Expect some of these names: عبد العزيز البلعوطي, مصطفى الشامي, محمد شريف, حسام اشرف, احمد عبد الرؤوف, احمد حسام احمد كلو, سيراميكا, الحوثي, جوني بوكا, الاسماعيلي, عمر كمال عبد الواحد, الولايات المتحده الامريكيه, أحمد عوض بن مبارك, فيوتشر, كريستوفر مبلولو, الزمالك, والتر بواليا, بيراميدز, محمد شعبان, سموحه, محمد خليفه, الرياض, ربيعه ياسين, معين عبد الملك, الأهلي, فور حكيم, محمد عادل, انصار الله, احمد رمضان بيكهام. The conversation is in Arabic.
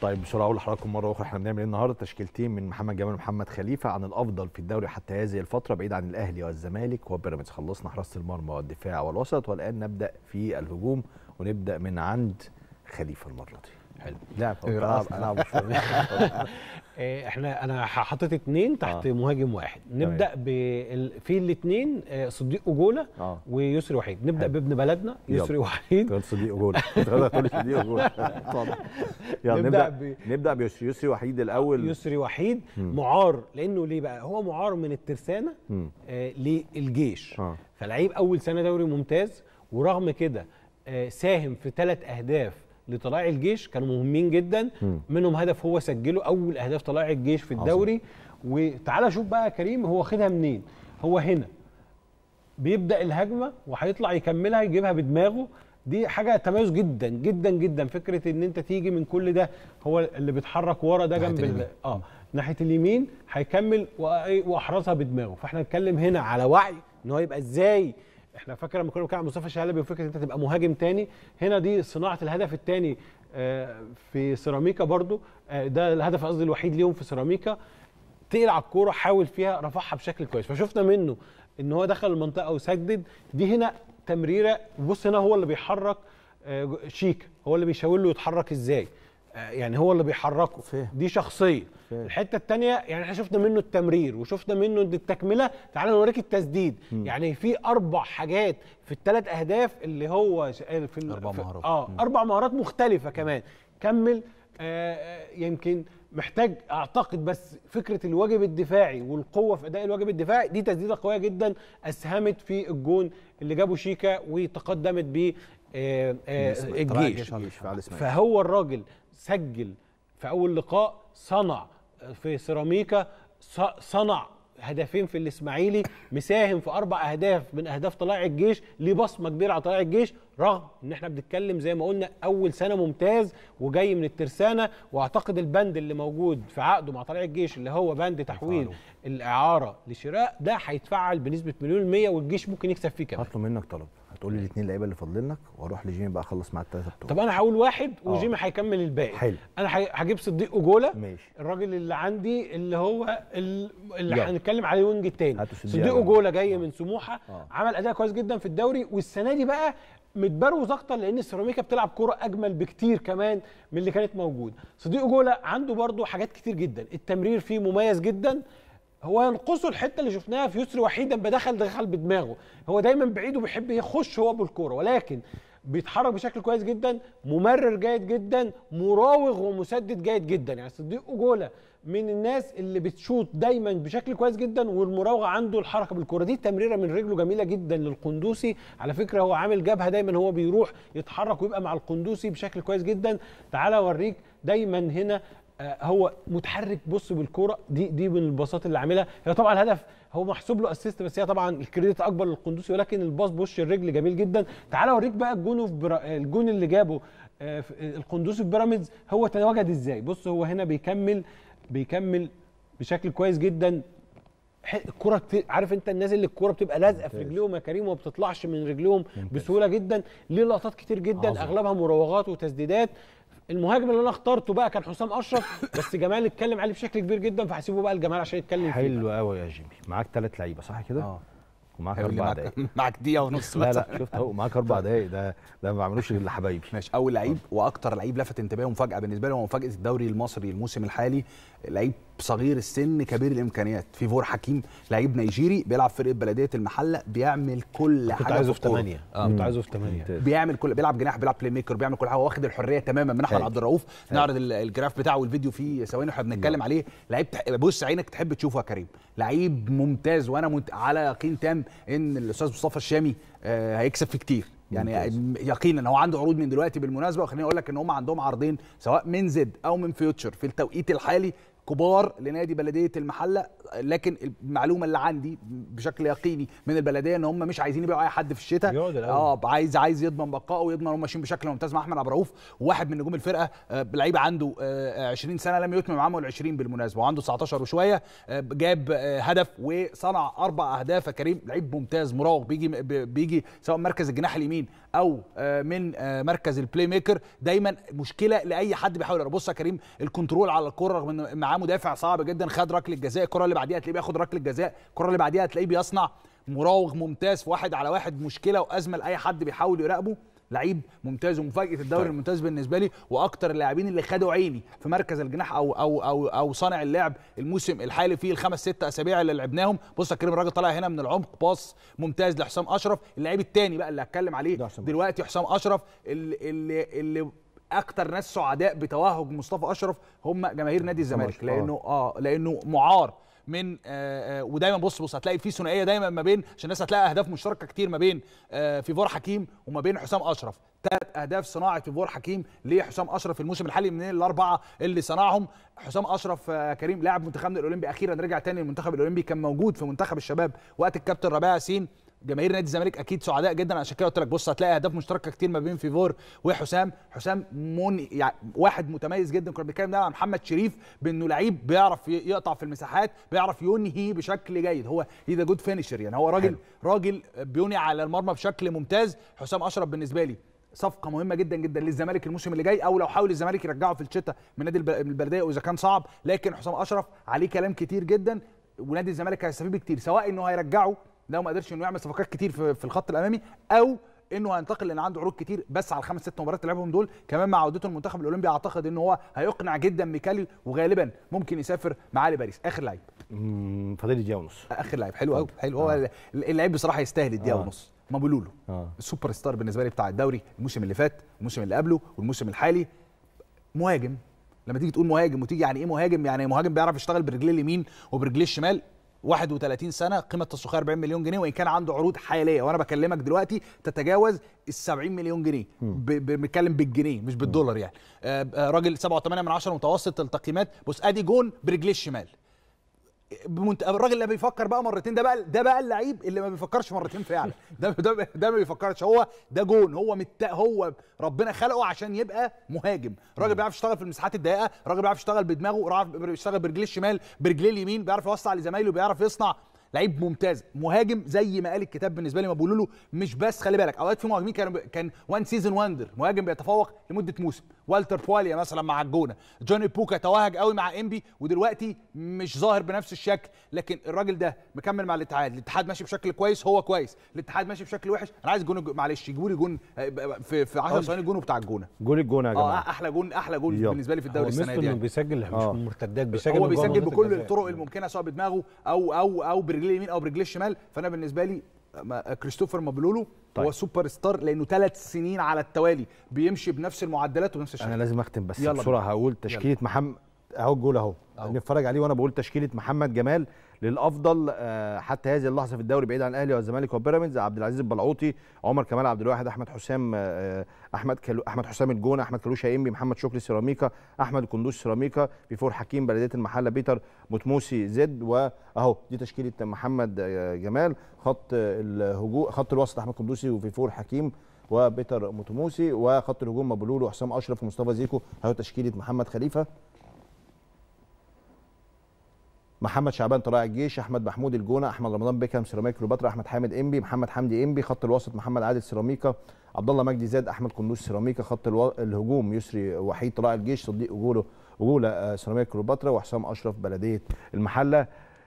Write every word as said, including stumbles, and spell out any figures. طيب بسرعه اقول لحضراتكم مره اخرى احنا بنعمل ايه النهارده. تشكيلتين من محمد جمال ومحمد خليفه عن الافضل في الدوري حتى هذه الفتره بعيد عن الاهلي والزمالك وبيراميدز. خلصنا حراسه المرمى والدفاع والوسط، والان نبدا في الهجوم ونبدا من عند خليفه المره دي. حلو لعب لعب احنا انا حاطط اثنين تحت آه. مهاجم واحد. نبدا بال... في الاثنين صديق وجولا آه. ويسري وحيد. نبدا حل. بابن بلدنا يسري وحيد. صديق وجولا صديق وجولا يلا نبدا ب... نبدا بيسري يسري وحيد الاول. يسري وحيد م. معار، لانه ليه بقى؟ هو معار من الترسانه آه للجيش آه. فلعيب اول سنه دوري ممتاز، ورغم كده آه ساهم في ثلاث اهداف لطلائع الجيش كانوا مهمين جدا. م. منهم هدف هو سجله، اول اهداف طلائع الجيش في الدوري. وتعالى شوف بقى كريم هو واخدها منين. هو هنا بيبدا الهجمه وهيطلع يكملها يجيبها بدماغه. دي حاجه تميز جدا جدا جدا. فكره ان انت تيجي من كل ده، هو اللي بيتحرك ورا ده جنب اه ناحيه اليمين هيكمل واحرزها بدماغه. فاحنا نتكلم هنا على وعي ان هو يبقى ازاي. احنا فاكر لما كنا بنتكلم عن مصطفى شهلبي وفكره ان انت تبقى مهاجم تاني، هنا دي صناعه الهدف الثاني في سيراميكا برضو. ده الهدف قصدي الوحيد ليهم في سيراميكا. تقل على الكوره، حاول فيها، رفعها بشكل كويس. فشفنا منه ان هو دخل المنطقه وسدد. دي هنا تمريره. بص هنا هو اللي بيحرك شيك، هو اللي بيشاور له يتحرك ازاي، يعني هو اللي بيحركه. دي شخصيه. الحته الثانيه يعني احنا شفنا منه التمرير وشفنا منه التكمله. تعالى نوريك التسديد. م. يعني في اربع حاجات في الثلاث اهداف اللي هو في اربع مهارات اه م. اربع مهارات مختلفه كمان. كمل آه يمكن محتاج اعتقد بس فكره الواجب الدفاعي والقوه في اداء الواجب الدفاعي. دي تسديده قويه جدا اسهمت في الجون اللي جابه شيكا وتقدمت بيه آه آه الجيش. فهو الراجل سجل في اول لقاء، صنع في سيراميكا، صنع هدفين في الاسماعيلي، مساهم في اربع اهداف من اهداف طلائع الجيش. ليه بصمه كبيره على طلائع الجيش، رغم ان احنا بنتكلم زي ما قلنا اول سنه ممتاز وجاي من الترسانه. واعتقد البند اللي موجود في عقده مع طلائع الجيش اللي هو بند تحويل الاعاره لشراء، ده هيتفعل بنسبه مليون مية والجيش ممكن يكسب فيه كمان. هطلب منك طلب، هتقول لي الاثنين لعيبه اللي فاضلينك واروح لجيمي بقى اخلص مع الثلاثه بتوعي. طب انا هقول واحد وجيمي هيكمل الباقي. حلو. انا هجيب صديق وجولا، ماشي، الراجل اللي عندي اللي هو اللي هنتكلم عليه وينج الثاني. صديق وجولا جاي من سموحه، عمل اداء كويس جدا في الدوري، والسنه دي بقى متبروز اكتر لان سيراميكا بتلعب كوره اجمل بكتير كمان من اللي كانت موجوده. صديق وجولا عنده برده حاجات كتير جدا، التمرير فيه مميز جدا. هو ينقصه الحته اللي شفناها في يسري وحيد لما دخل دخل بدماغه. هو دايما بعيد وبيحب يخش هو بالكوره، ولكن بيتحرك بشكل كويس جدا، ممرر جيد جدا، مراوغ ومسدد جيد جدا. يعني صديق وجولا من الناس اللي بتشوط دايما بشكل كويس جدا، والمراوغه عنده الحركه بالكوره. دي تمريره من رجله جميله جدا للقندوسي. على فكره هو عامل جبهه دايما، هو بيروح يتحرك ويبقى مع القندوسي بشكل كويس جدا. تعالى اوريك دايما هنا هو متحرك. بص بالكوره دي دي من الباصات اللي عاملها. هي طبعا هدف هو محسوب له اسيست، بس هي طبعا الكريدت اكبر للقندوسي، ولكن الباص بوش الرجل جميل جدا. تعالى اوريك بقى الجون في برا... الجون اللي جابه القندوسي في بيراميدز هو تواجد ازاي. بص هو هنا بيكمل بيكمل بشكل كويس جدا. الكوره كتير، عارف انت الناس اللي الكوره بتبقى لازقه في رجلهم يا كريم وما بتطلعش من رجلهم بسهوله جدا. ليه لقطات كتير جدا عظيم، اغلبها مراوغات وتسديدات. المهاجم اللي انا اخترته بقى كان حسام اشرف، بس جمال اتكلم عليه بشكل كبير جدا، فهسيبه بقى لجمال عشان يتكلم. حلو قوي يا جيمي. معاك ثلاث لعيبه صح كده؟ اه ومعاك اربع دقايق. معاك دقيقه ونص. لا لا شفت اهو معاك اربع دقايق. ده ده ما بعملوش الا حبايبي. ماشي. اول لعيب واكتر لعيب لفت انتباهي ومفاجاه بالنسبه لي، هو مفاجاه الدوري المصري الموسم الحالي، لعيب صغير السن كبير الامكانيات، في فور حكيم، لعيب نيجيري بيلعب فرقه بلديه المحله، بيعمل كل حاجه. كنت عايزه في ثمانية. اه كنت عايزه في ثمانية. بيعمل كل، بيلعب جناح، بيلعب بلاي ميكر، بيعمل كل حاجه. واخد الحريه تماما من احمد عبد الرؤوف. نعرض الجراف بتاعه والفيديو فيه ثواني واحنا بنتكلم عليه. لعيب بص عينك تحب تشوفه يا كريم، لعيب ممتاز. وانا مت... على يقين تام ان الاستاذ مصطفى الشامي آه هيكسب في كتير. يعني يقينا هو عنده عروض من دلوقتي بالمناسبه. وخليني اقول لك ان هم عندهم عرضين سواء من زد او من فيوتشر في التوقيت الحالي كبار لنادي بلديه المحله، لكن المعلومه اللي عندي بشكل يقيني من البلديه ان هم مش عايزين يبيعوا اي حد في الشتاء. اه عايز عايز يضمن بقائه ويضمن هم ماشيين بشكل ممتاز مع احمد عبد الرؤوف، واحد من نجوم الفرقه. آه لعيب عنده آه عشرين سنه، لم يتمم عمره العشرين بالمناسبه، وعنده تسعتاشر وشويه. آه جاب آه هدف وصنع اربع اهداف يا كريم. لعيب ممتاز مراوغ، بيجي بيجي سواء مركز الجناح اليمين او من مركز البلاي ميكر دايما مشكله لاي حد بيحاول. بص يا كريم الكنترول على الكره رغم ان معاه مدافع صعب جدا، خد ركله جزاء، الكره اللي بعديها تلاقيه بياخد ركله جزاء، الكره اللي بعديها تلاقيه بيصنع مراوغ ممتاز في واحد على واحد، مشكله وازمه لاي حد بيحاول يراقبه. لعيب ممتاز ومفاجاه الدوري طيب. الممتاز بالنسبه لي، واكتر اللاعبين اللي خدوا عيني في مركز الجناح او او او او صانع اللعب الموسم الحالي فيه الخمس ست اسابيع اللي لعبناهم. بص يا كريم الراجل طالع هنا من العمق باص ممتاز لحسام اشرف. اللاعب الثاني بقى اللي هتكلم عليه دلوقتي حسام اشرف، اللي اللي, اللي اكتر ناس سعداء بتوهج مصطفى اشرف هم جماهير نادي الزمالك، لانه اه لانه معار من آه ودايما بص بص هتلاقي في ثنائيه دايما ما بين، عشان الناس هتلاقي اهداف مشتركه كتير ما بين آه في فور حكيم وما بين حسام اشرف. ثلاث اهداف صناعه في فور حكيم لحسام اشرف في الموسم الحالي من الاربعه اللي صنعهم حسام اشرف. آه كريم لاعب منتخبنا الاولمبي، اخيرا رجع تاني للمنتخب الاولمبي، كان موجود في منتخب الشباب وقت الكابتن ربيعه ياسين. جماهير نادي الزمالك اكيد سعداء جدا، عشان كده قلت لك بص هتلاقي اهداف مشتركه كتير ما بين فيفور وحسام. حسام مون يعني واحد متميز جدا، كنا بنتكلم عن محمد شريف بانه لعيب بيعرف يقطع في المساحات، بيعرف ينهي بشكل جيد، هو هيدا جود فينيشر يعني، هو راجل راجل بينهي على المرمى بشكل ممتاز. حسام اشرف بالنسبه لي صفقه مهمه جدا جدا للزمالك الموسم اللي جاي، او لو حاول الزمالك يرجعه في الشتاء من نادي البلديه واذا كان صعب، لكن حسام اشرف عليه كلام كتير جدا ونادي الزمالك هيستفيد كتير، سواء انه هيرجعه لو ما قدرش انه يعمل صفقات كتير في الخط الامامي، او انه هينتقل لان عنده عروض كتير. بس على الخمس ست مباريات اللي لعبهم دول كمان مع عودته المنتخب الاولمبي اعتقد ان هو هيقنع جدا ميكالي، وغالبا ممكن يسافر معاه لباريس. اخر لعيب فاضل لي دقيقه ونص، اخر لعيب حلو قوي حلو هو آه. اللعيب بصراحه يستاهل الدقيقه آه. ونص مبلولو آه. السوبر ستار بالنسبه لي بتاع الدوري الموسم اللي فات والموسم اللي قبله والموسم الحالي. مهاجم، لما تيجي تقول مهاجم وتيجي يعني ايه مهاجم، يعني مهاجم بيعرف يشتغل برجليه اليمين وبرجليه الشمال. واحد وثلاثين سنه، قيمه تسويقيه أربعين مليون جنيه، وان كان عنده عروض حاليه وانا بكلمك دلوقتي تتجاوز ال سبعين مليون جنيه، بنتكلم بالجنيه مش بالدولار يعني. راجل سبعة وثمانية من عشرة متوسط التقييمات. بص ادي جون برجليه الشمال، الراجل اللي بيفكر بقى مرتين ده بقى ده بقى اللعيب اللي ما بيفكرش مرتين فعلا، ده ده, ده ما بيفكرش، هو ده جون، هو مت هو ربنا خلقه عشان يبقى مهاجم. راجل بيعرف يشتغل في المساحات الضيقه، راجل بيعرف يشتغل بدماغه، بيعرف يشتغل برجليه الشمال برجليه اليمين، بيعرف يوسع لزمايله، بيعرف يصنع. لعيب ممتاز مهاجم زي ما قال الكتاب بالنسبه لي ما بقول له. مش بس خلي بالك اوقات في مهاجمين كانوا كان وان سيزون واندر، مهاجم بيتفوق لمده موسم. والتر بواليا مثلا مع الجونه، جوني بوكا توهج قوي مع انبي ودلوقتي مش ظاهر بنفس الشكل، لكن الراجل ده مكمل مع الاتحاد، الاتحاد ماشي بشكل كويس هو كويس، الاتحاد ماشي بشكل وحش. انا عايز جون، معلش يجيبوا لي جون في في عشر ثواني، جون بتاع الجونه، جول الجونه يا جماعه اه احلى جون، احلى جول بالنسبه لي في الدوري السنه دي يعني. بيسجل آه. مش مرتدات، بيسجل هو بيسجل بكل الطرق الممكنه سواء بدماغه او او او برجليه اليمين او برجليه الشمال. فانا بالنسبه لي كريستوفر مبلولو طيب. هو سوبر ستار لانه ثلاث سنين على التوالي بيمشي بنفس المعدلات وبنفس الشكل. انا لازم اختم بس بسرعه، هقول تشكيله محمد اهو الجول اهو نتفرج عليه وانا بقول تشكيله محمد جمال للافضل حتى هذه اللحظه في الدوري بعيد عن الاهلي والزمالك وبيراميدز: عبد العزيز البلعوطي، عمر كمال عبد الواحد، احمد حسام احمد كلو، احمد حسام الجونه، احمد كلو شايمبي، محمد شكري سيراميكا، احمد القندوسي سيراميكا، بفور حكيم بلديه المحله، بيتر ماتوسي زد. واهو دي تشكيله محمد جمال. خط الهجوم خط الوسط احمد القندوسي وفور حكيم وبيتر ماتوسي، وخط الهجوم مبلول وحسام اشرف ومصطفى زيكو. اهو تشكيله محمد خليفه، محمد شعبان طلائع الجيش، احمد محمود الجونه، احمد رمضان بيكهام سيراميكا كليوباترا، احمد حامد انبي، محمد حمدي انبي. خط الوسط محمد عادل سيراميكا، عبد الله مجدي زاد، احمد قندوسي سيراميكا. خط الو... الهجوم يسري وحيد طلائع الجيش، صديق وجولا وجولا سيراميكا كليوباترا، وحسام اشرف بلديه المحله.